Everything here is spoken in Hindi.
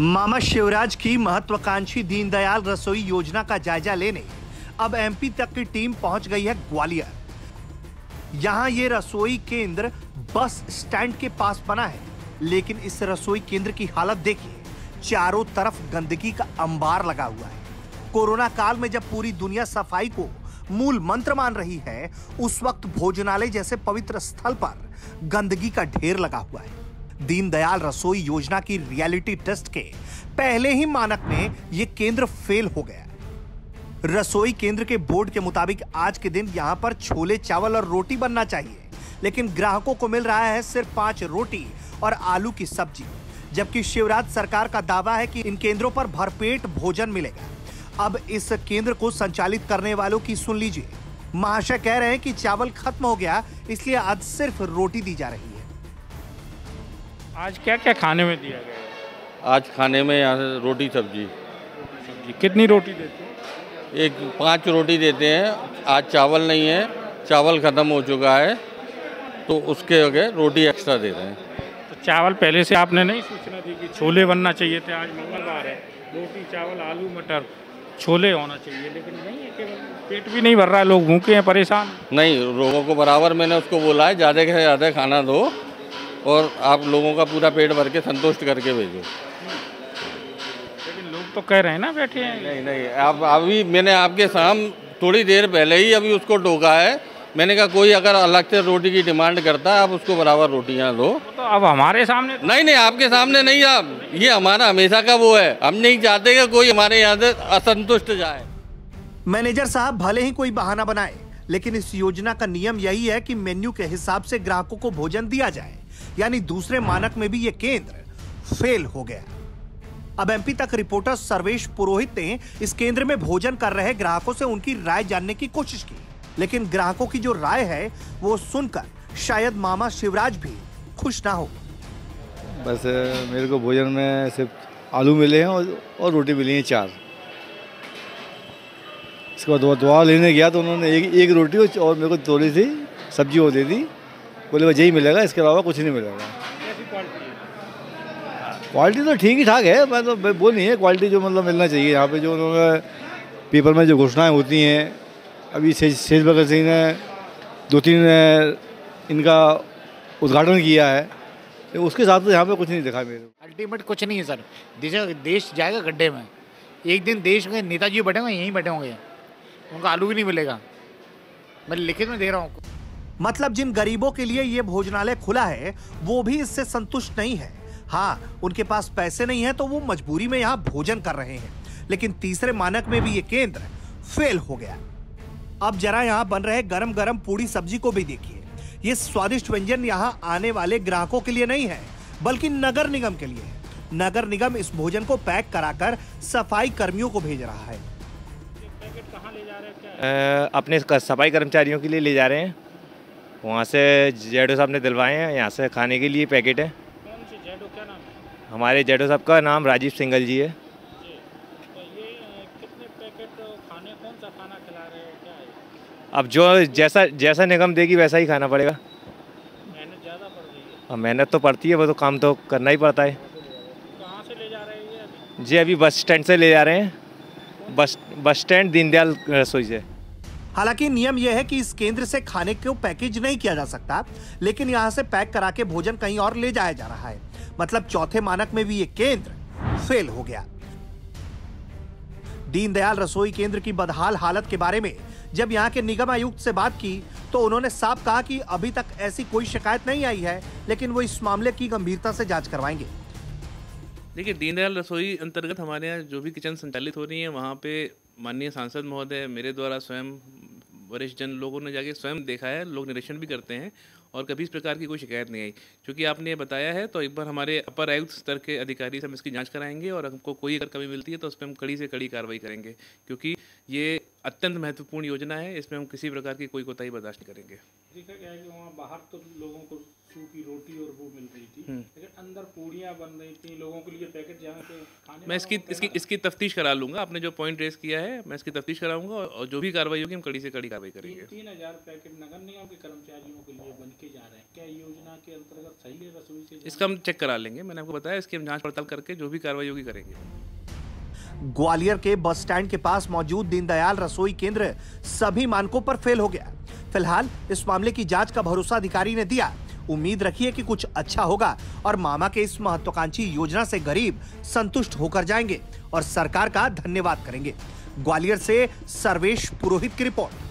मामा शिवराज की महत्वाकांक्षी दीनदयाल रसोई योजना का जायजा लेने अब एमपी तक की टीम पहुंच गई है ग्वालियर। यहां ये रसोई केंद्र बस स्टैंड के पास बना है, लेकिन इस रसोई केंद्र की हालत देखिए, चारों तरफ गंदगी का अंबार लगा हुआ है। कोरोना काल में जब पूरी दुनिया सफाई को मूल मंत्र मान रही है, उस वक्त भोजनालय जैसे पवित्र स्थल पर गंदगी का ढेर लगा हुआ है। दीनदयाल रसोई योजना की रियलिटी टेस्ट के पहले ही मानक में यह केंद्र फेल हो गया। रसोई केंद्र के बोर्ड के मुताबिक आज के दिन यहां पर छोले चावल और रोटी बनना चाहिए, लेकिन ग्राहकों को मिल रहा है सिर्फ 5 रोटी और आलू की सब्जी, जबकि शिवराज सरकार का दावा है कि इन केंद्रों पर भरपेट भोजन मिलेगा। अब इस केंद्र को संचालित करने वालों की सुन लीजिए। महाशय कह रहे हैं कि चावल खत्म हो गया, इसलिए आज सिर्फ रोटी दी जा रही है। आज क्या क्या खाने में दिया गया? आज खाने में यहाँ रोटी सब्जी। कितनी रोटी देते हैं? 5 रोटी देते हैं। आज चावल नहीं है, चावल खत्म हो चुका है, तो उसके आगे रोटी एक्स्ट्रा दे रहे हैं। तो चावल पहले से आपने नहीं सूचना दी कि छोले बनना चाहिए थे? आज मंगलवार है, रोटी चावल आलू मटर छोले होना चाहिए, लेकिन नहीं है। केवल पेट भी नहीं भर रहा है, लोग भूखे हैं, परेशान। नहीं, लोगों को बराबर मैंने उसको बोला है ज़्यादा से ज़्यादा खाना दो और आप लोगों का पूरा पेट भर के संतुष्ट करके भेजो। लेकिन लोग तो कह रहे हैं ना बैठे हैं। नहीं, आप अभी मैंने आपके सामने थोड़ी देर पहले ही अभी उसको टोका है। मैंने कहा कोई अगर अलग से रोटी की डिमांड करता है आप उसको बराबर रोटियां दो। तो अब हमारे सामने नहीं, आपके सामने नहीं। आप ये हमारा हमेशा का वो है, हम नहीं चाहते कि कोई हमारे यहाँ से असंतुष्ट जाए। मैनेजर साहब भले ही कोई बहाना बनाए, लेकिन इस योजना का नियम यही है कि मेन्यू के हिसाब से ग्राहकों को भोजन दिया जाए, यानी दूसरे मानक में भी ये केंद्र फेल हो गया। अब एमपी तक रिपोर्टर सर्वेश पुरोहित ने इस केंद्र में भोजन कर रहे ग्राहकों से उनकी राय जानने की कोशिश की, लेकिन ग्राहकों की जो राय है वो सुनकर शायद मामा शिवराज भी खुश ना हो। बस मेरे को भोजन में सिर्फ आलू मिले हैं और रोटी मिली है 4। इसके बाद दुआ लेने गया तो उन्होंने एक रोटी और मेरे को थोड़ी सी सब्जी वो दे दी। बोले भाई यही मिलेगा, इसके अलावा कुछ नहीं मिलेगा। क्वालिटी तो ठीक ही ठाक है, मतलब वो नहीं है क्वालिटी जो मतलब मिलना चाहिए। यहाँ पे जो उन्होंने पेपर में जो घोषणाएं होती हैं, अभी सेज भगत सिंह ने 2-3 इनका उद्घाटन किया है, तो उसके हिसाब से यहाँ पे कुछ नहीं दिखा मेरे को। अल्टीमेट कुछ नहीं है सर, देश जाएगा गड्ढे में। एक दिन देश के नेताजी बैठे होंगे, यहीं बैठे होंगे, उनका आलू भी नहीं मिलेगा। मैं लिखित में दे रहा हूँ। मतलब जिन गरीबों के लिए ये भोजनालय खुला है वो भी इससे संतुष्ट नहीं है। हाँ, उनके पास पैसे नहीं है तो वो मजबूरी में यहाँ भोजन कर रहे हैं, लेकिन तीसरे मानक में भी ये केंद्र फेल हो गया। अब जरा यहाँ बन रहे गरम गरम पूरी सब्जी को भी देखिए। ये स्वादिष्ट व्यंजन यहाँ आने वाले ग्राहकों के लिए नहीं है, बल्कि नगर निगम के लिए है। नगर निगम इस भोजन को पैक कराकर सफाई कर्मियों को भेज रहा है। अपने सफाई कर्मचारियों के लिए ले जा रहे हैं, वहाँ से जेडो साहब ने दिलवाए हैं। यहाँ से खाने के लिए पैकेट है। कौन से जेडो, क्या नाम है? हमारे जेडो साहब का नाम राजीव सिंगल जी है। तो ये कितने पैकेट खाने, कौन सा खाना खिला रहे हैं, क्या है? अब जो जैसा निगम देगी वैसा ही खाना पड़ेगा। मेहनत ज़्यादा पड़ रही है। अब मेहनत तो पड़ती है, वो तो काम तो करना ही पड़ता है। कहाँ से ले जा रहे हैं ये? जी अभी बस स्टैंड से ले जा रहे हैं, बस स्टैंड दीनदयाल रसोई से। हालांकि नियम यह है कि इस केंद्र से खाने को पैकेज नहीं किया जा सकता, लेकिन यहाँ से पैक करा के भोजन कहीं और ले जाया जा रहा है। मतलब चौथे मानक में भी ये केंद्र फेल हो गया। दीनदयाल रसोई केंद्र की बदहाल हालत के बारे में जब यहाँ के निगम आयुक्त से बात की तो उन्होंने साफ कहा कि अभी तक ऐसी कोई शिकायत नहीं आई है, लेकिन वो इस मामले की गंभीरता से जाँच करवाएंगे। देखिए, दीनदयाल रसोई अंतर्गत हमारे यहाँ जो भी किचन संचालित हो रही है, वहाँ पे माननीय सांसद महोदय, मेरे द्वारा स्वयं, वरिष्ठ जन लोगों ने जाके स्वयं देखा है, लोग निरीक्षण भी करते हैं और कभी इस प्रकार की कोई शिकायत नहीं आई। क्योंकि आपने ये बताया है तो एक बार हमारे अपर आयुक्त स्तर के अधिकारी से हम इसकी जांच कराएंगे और हमको कोई अगर कमी मिलती है तो उस पर हम कड़ी से कड़ी कार्रवाई करेंगे, क्योंकि ये अत्यंत महत्वपूर्ण योजना है। इसमें हम किसी प्रकार की कोई कोताही बर्दाश्त नहीं करेंगे। देखा गया है कि वहाँ बाहर तो लोगों को सूखी रोटी और वो मिल रही थी, लेकिन अंदर पूरियां बन रही थी लोगों के लिए पैकेट जहाँ पे खाने। मैं इसकी तफ्तीश करा लूँगा, आपने जो पॉइंट रेस किया है मैं इसकी तफ्तीश कराऊंगा और जो भी कार्रवाई होगी हम कड़ी से कड़ी कार्रवाई करेंगे। 3000 पैकेट नगर निगम के कर्मचारियों के लिए बन के जा रहे हैं, क्या योजना के अंतर्गत सही है रसोई से? इसका हम चेक करा लेंगे, मैंने आपको बताया इसकी हम जाँच पड़ताल करके जो भी कार्रवाई होगी करेंगे। ग्वालियर के बस स्टैंड के पास मौजूद दीनदयाल रसोई केंद्र सभी मानकों पर फेल हो गया। फिलहाल इस मामले की जांच का भरोसा अधिकारी ने दिया। उम्मीद रखिए कि कुछ अच्छा होगा और मामा के इस महत्वाकांक्षी योजना से गरीब संतुष्ट होकर जाएंगे और सरकार का धन्यवाद करेंगे। ग्वालियर से सर्वेश पुरोहित की रिपोर्ट।